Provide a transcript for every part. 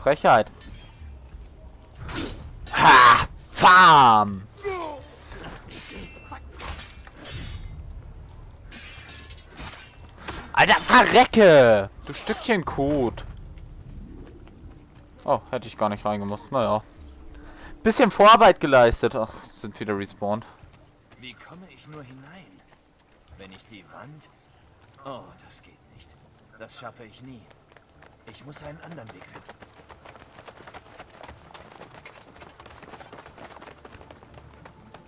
Frechheit. Ha! Farm! Alter, verrecke! Du Stückchen Kot. Oh, hätte ich gar nicht reingemusst. Naja. Bisschen Vorarbeit geleistet. Ach, sind wieder respawned. Wie komme ich nur hinein? Wenn ich die Wand... Oh, das geht nicht. Das schaffe ich nie. Ich muss einen anderen Weg finden.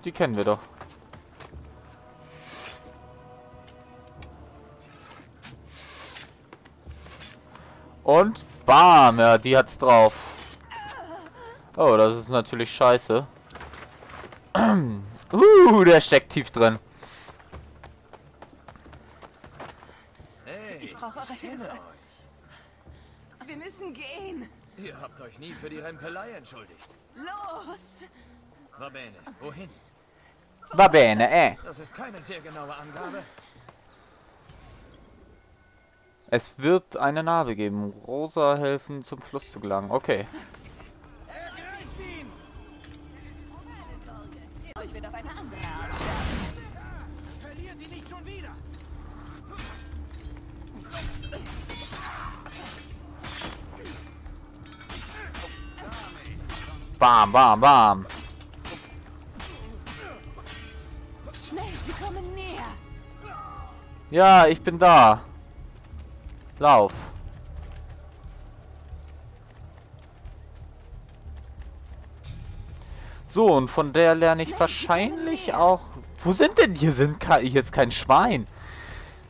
Die kennen wir doch. Und bam, ja, die hat's drauf. Oh, das ist natürlich scheiße. Der steckt tief drin. Hey, ich brauche eure Hilfe. Wir müssen gehen. Ihr habt euch nie für die Rempelei entschuldigt. Los! Va bene, wohin? Va bene, Das ist keine sehr genaue Angabe. Es wird eine Narbe geben. Rosa helfen, zum Fluss zu gelangen. Okay. Bam, bam, bam. Schnell, sie kommen näher. Ja, ich bin da. Lauf. So, und von der lerne ich schnell, wahrscheinlich auch... Wo sind denn hier? Sind jetzt kein Schwein.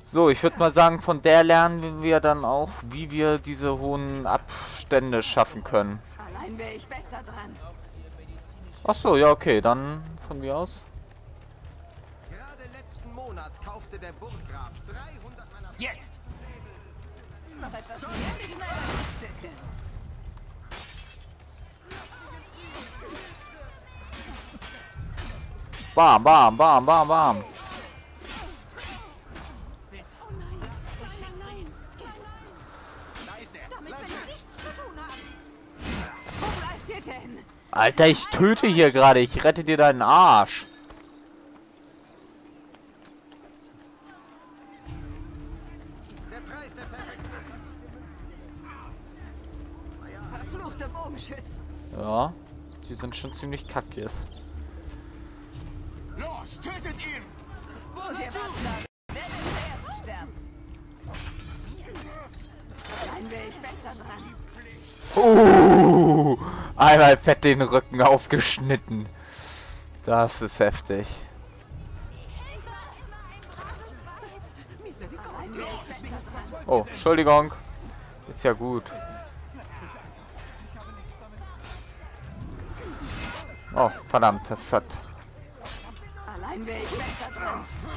So, ich würde mal sagen, von der lernen wir dann auch, wie wir diese hohen Abstände schaffen können. Allein wäre ich besser dran. Ach so, ja, okay, dann von mir aus. Gerade letzten Monat kaufte der Burggraf 300 meiner... Jetzt! Noch etwas mehr mit meiner Stücke. Bam, bam, bam, bam, bam. Alter, ich töte hier gerade. Ich rette dir deinen Arsch. Der Preis der Perfektion. Verfluchte Bogenschützen. Ja, die sind schon ziemlich kackjes. Los, tötet ihn! Wo der Bastard? Wer wird zuerst sterben? Allein wäre ich besser dran. Einmal fett den Rücken aufgeschnitten. Das ist heftig. Oh, Entschuldigung. Ist ja gut. Oh, verdammt, das hat...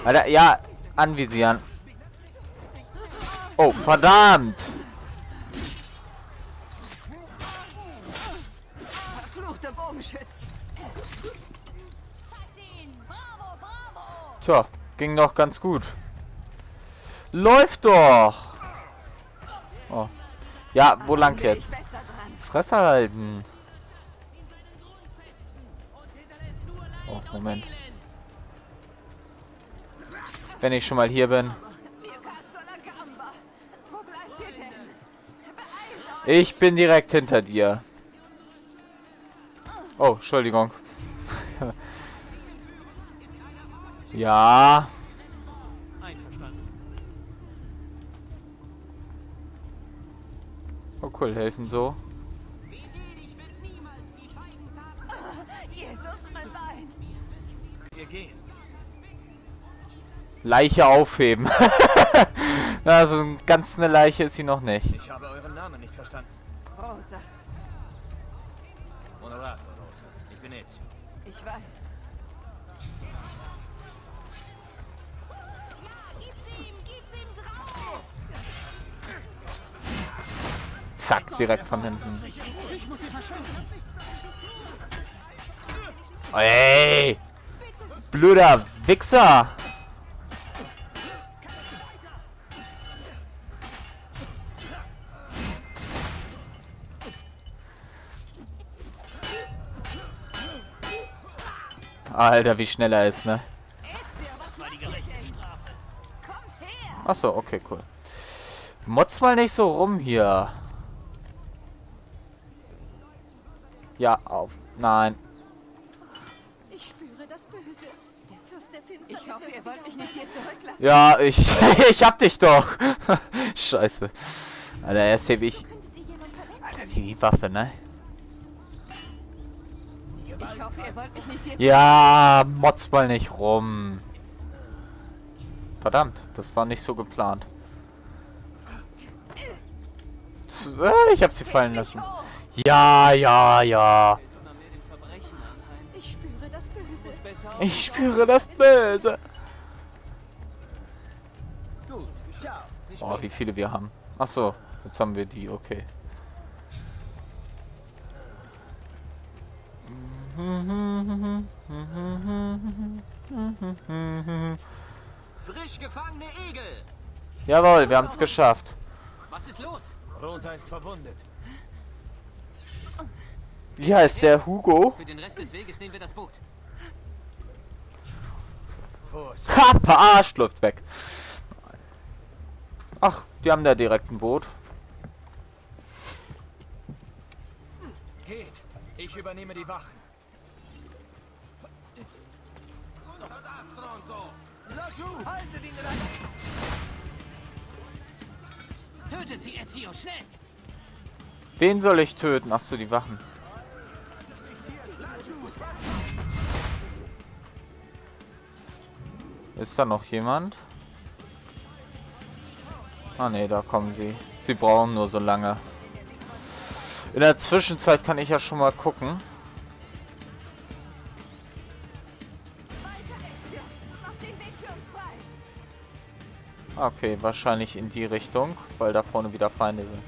Alter, ja, anvisieren. Oh, verdammt. Tja, ging doch ganz gut. Läuft doch! Oh. Ja, wo lang jetzt? Fresse halten. Oh, Moment. Wenn ich schon mal hier bin. Ich bin direkt hinter dir. Oh, Entschuldigung. Ja. Oh cool, helfen so. Leiche aufheben. Na, so ganz eine Leiche ist sie noch nicht. Ich habe euren Namen nicht verstanden. Rosa. Honorato, Rosa. Ich bin Ezio. Ich weiß. Zack, direkt von hinten. Ey! Blöder Wichser! Alter, wie schnell er ist, ne? Achso, okay, cool. Motz mal nicht so rum hier. Ja, auf. Nein. Ich spüre das Böse. Der Fürst der Finsternis. Ich hoffe, ihr wollt mich nicht hier zurücklassen. Ja, ich hab dich doch. Scheiße. Alter, erst hebe ich. Alter, die Waffe, ne? Ich hoffe, ihr wollt mich nicht hier. Ja, motz mal nicht rum. Verdammt, das war nicht so geplant. Ich hab sie fallen lassen. Ja, ja, ja. Ich spüre das Böse. Ich spüre das Böse. Oh, wie viele wir haben. Achso, jetzt haben wir die, okay. Frisch gefangene Igel. Jawohl, wir haben es geschafft. Was ist los? Rosa ist verwundet. Wie heißt der? Hugo? Für den Rest des Weges nehmen wir das Boot. Ha, verarscht, läuft weg. Ach, die haben da direkt ein Boot. Geht, ich übernehme die Wachen. Tötet sie, Ezio, schnell! Wen soll ich töten? Ach so, die Wachen. Ist da noch jemand? Ah ne, da kommen sie. Sie brauchen nur so lange. In der Zwischenzeit kann ich ja schon mal gucken. Okay, wahrscheinlich in die Richtung, weil da vorne wieder Feinde sind.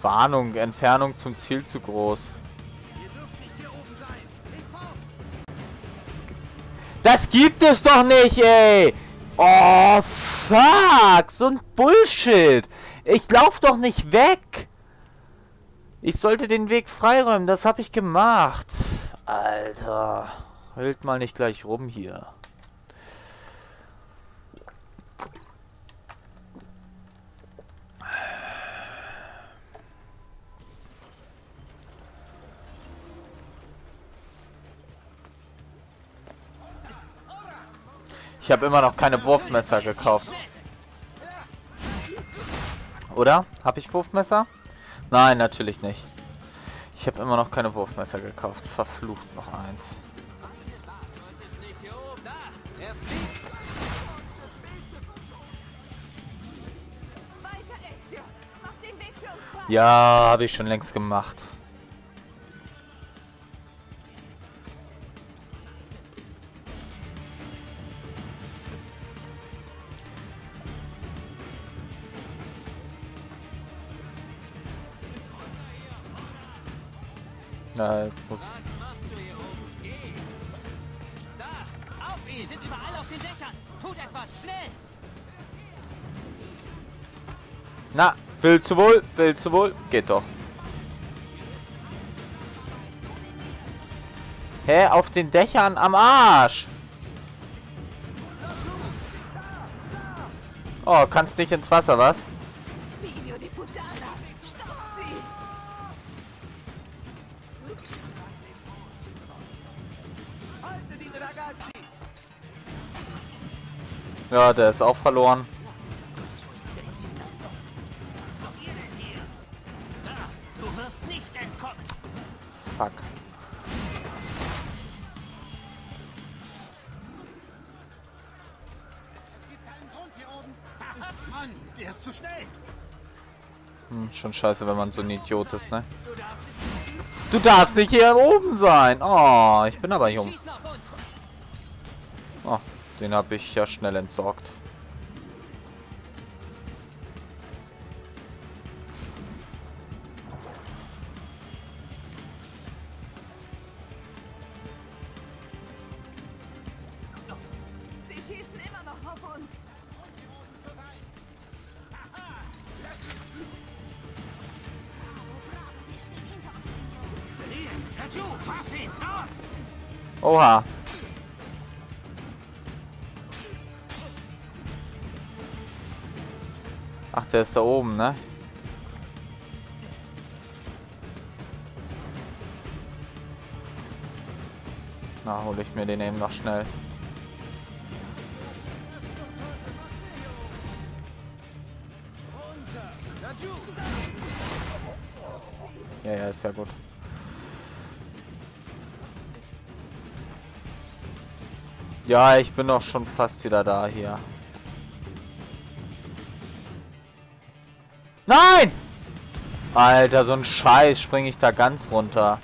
Warnung, Entfernung zum Ziel zu groß. Das gibt es doch nicht, ey! Oh, fuck! So ein Bullshit! Ich lauf doch nicht weg! Ich sollte den Weg freiräumen, das habe ich gemacht. Alter, heult mal nicht gleich rum hier. Ich habe immer noch keine Wurfmesser gekauft. Oder? Habe ich Wurfmesser? Nein, natürlich nicht. Ich habe immer noch keine Wurfmesser gekauft. Verflucht, noch eins. Ja, habe ich schon längst gemacht. Na, jetzt muss ich. Da! Auf ihn! Sind überall auf den Dächern! Tut etwas! Schnell! Na, willst du wohl? Willst du wohl? Geht doch. Hä? Auf den Dächern am Arsch! Oh, kannst nicht ins Wasser, was? Ja, der ist auch verloren. Du wirst nicht entkommen. Fuck. Es gibt keinen Grund hier oben. Mann, der ist zu schnell. Hm, schon scheiße, wenn man so ein Idiot ist, ne? Du darfst nicht hier oben sein. Oh, ich bin aber jung. Oh. Den habe ich ja schnell entsorgt. Sie schießen immer noch auf uns. Oha. Ach, der ist da oben, ne? Na, hole ich mir den eben noch schnell. Ja, ja, ist ja gut. Ja, ich bin doch schon fast wieder da hier. Nein! Alter, so ein Scheiß, springe ich da ganz runter.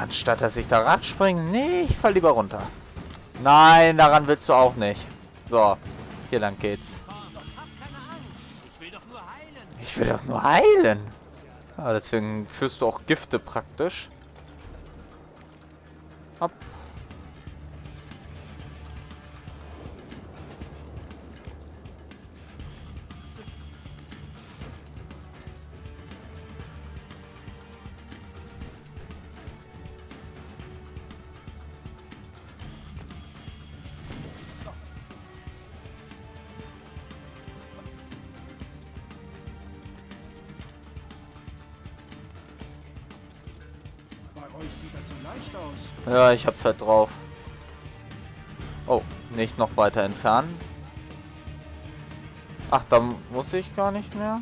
Anstatt dass ich da ranspringe, nee, ich fall lieber runter. Nein, daran willst du auch nicht. So, hier lang geht's. Ich will doch nur heilen. Ja, deswegen führst du auch Gifte praktisch. Hopp. Ja, ich hab's halt drauf. Oh, nicht noch weiter entfernen. Ach, da muss ich gar nicht mehr.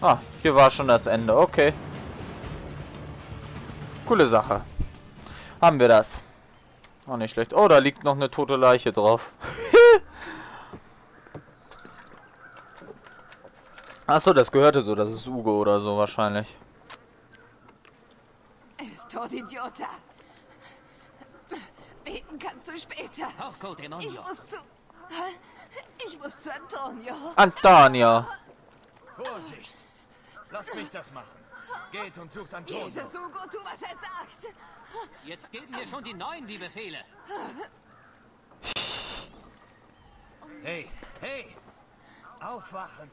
Ah, hier war schon das Ende. Okay. Coole Sache. Haben wir das. Auch nicht schlecht. Oh, da liegt noch eine tote Leiche drauf. Achso, das gehörte so, das ist Ugo oder so wahrscheinlich. Er ist tot, Idiota. Beten kannst du später. Ich muss zu Antonio. Antonio. Vorsicht. Lasst mich das machen. Geht und sucht Antonio. Jesus, Ugo, tu, was er sagt. Jetzt geben wir schon die Neuen die Befehle. Hey, hey. Aufwachen.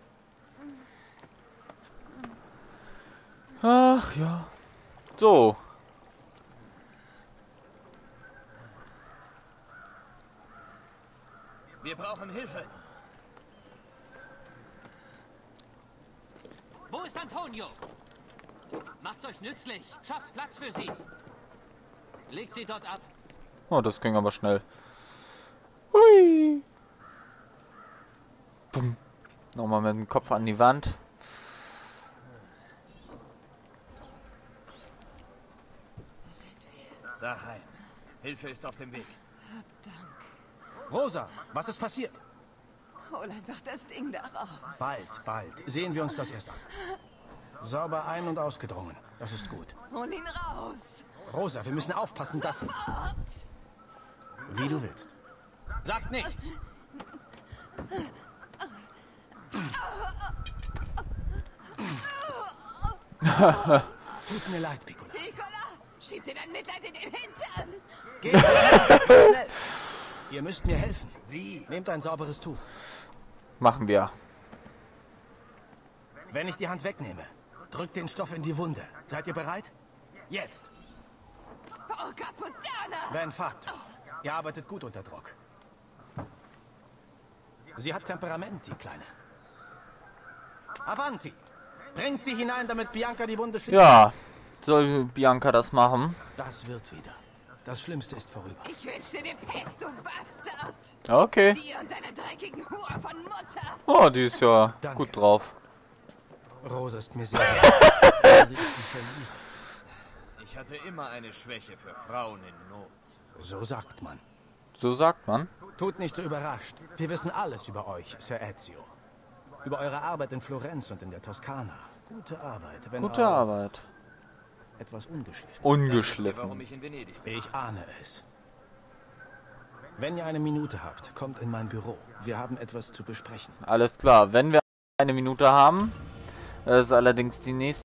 Ach ja. So. Wir brauchen Hilfe. Wo ist Antonio? Macht euch nützlich. Schafft Platz für sie. Legt sie dort ab. Oh, das ging aber schnell. Hui. Bumm. Nochmal mit dem Kopf an die Wand. Daheim. Hilfe ist auf dem Weg. Hab Dank. Rosa, was ist passiert? Hol einfach das Ding da raus. Bald, bald. Sehen wir uns das erst an. Sauber ein- und ausgedrungen. Das ist gut. Hol ihn raus. Rosa, wir müssen aufpassen, dass... Wie du willst. Sag nichts. Tut mir leid, Piccola. Schiebt dir dein Mitleid in den Hintern! Geht! Ihr müsst mir helfen. Wie? Nehmt ein sauberes Tuch. Machen wir. Wenn ich die Hand wegnehme, drückt den Stoff in die Wunde. Seid ihr bereit? Jetzt! Oh, Capodana! Ben Fatto. Ihr arbeitet gut unter Druck. Sie hat Temperament, die Kleine. Avanti! Bringt sie hinein, damit Bianca die Wunde schließt. Ja. Soll Bianca das machen? Das wird wieder. Das Schlimmste ist vorüber. Ich wünsche dir Pest, du Bastard. Okay. Dir und deiner dreckigen Hure von Mutter. Oh, die ist ja Danke. Gut drauf. Rosa ist mir sehr lieb. Ich hatte immer eine Schwäche für Frauen in Not. So sagt man. So sagt man? Tut nicht so überrascht. Wir wissen alles über euch, Sir Ezio. Über eure Arbeit in Florenz und in der Toskana. Gute Arbeit. Gute Arbeit. Etwas ungeschliffen. Warum ich in Venedig bin. Ich ahne es. Wenn ihr eine Minute habt, kommt in mein Büro. Wir haben etwas zu besprechen. Alles klar. Wenn wir eine Minute haben, ist allerdings die nächste.